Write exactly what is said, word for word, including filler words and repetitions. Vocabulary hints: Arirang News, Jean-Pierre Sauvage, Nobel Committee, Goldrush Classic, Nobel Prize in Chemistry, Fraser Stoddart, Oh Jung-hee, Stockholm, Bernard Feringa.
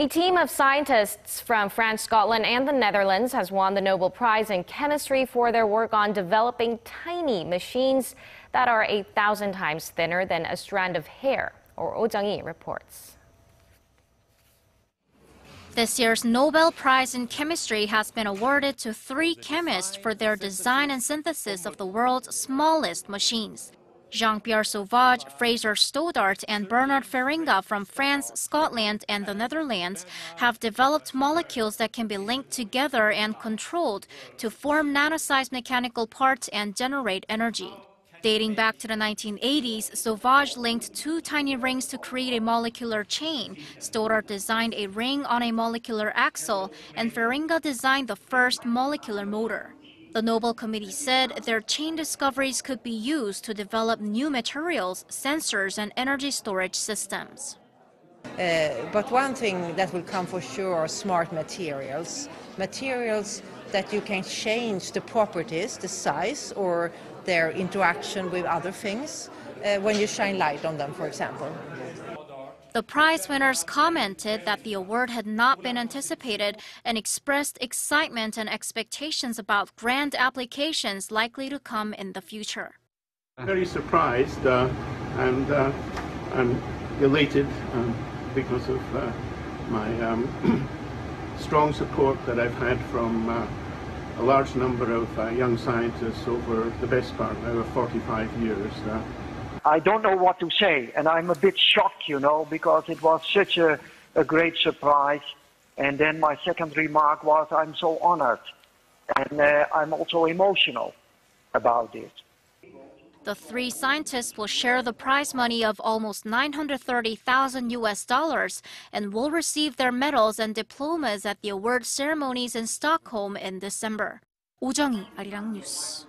A team of scientists from France, Scotland, and the Netherlands has won the Nobel Prize in Chemistry for their work on developing tiny machines that are eight thousand times thinner than a strand of hair, or Oh Jung-hee reports. This year's Nobel Prize in Chemistry has been awarded to three chemists for their design and synthesis of the world's smallest machines. Jean-Pierre Sauvage, Fraser Stoddart, and Bernard Feringa from France, Scotland, and the Netherlands have developed molecules that can be linked together and controlled to form nanosized mechanical parts and generate energy. Dating back to the nineteen eighties, Sauvage linked two tiny rings to create a molecular chain, Stoddart designed a ring on a molecular axle, and Feringa designed the first molecular motor. The Nobel Committee said their chain discoveries could be used to develop new materials, sensors, and energy storage systems. Uh, but one thing that will come for sure are smart materials. Materials that you can change the properties, the size, or their interaction with other things uh, when you shine light on them, for example. The prize winners commented that the award had not been anticipated and expressed excitement and expectations about grand applications likely to come in the future. I'm very surprised uh, and uh, I'm elated um, because of uh, my um, strong support that I've had from uh, a large number of uh, young scientists over the best part now of forty-five years. Uh, I don't know what to say, and I'm a bit shocked, you know, because it was such a, a great surprise. And then my second remark was, I'm so honored, and uh, I'm also emotional about it. The three scientists will share the prize money of almost nine hundred thirty thousand U S dollars and will receive their medals and diplomas at the award ceremonies in Stockholm in December. Oh Jung-hee, Arirang News.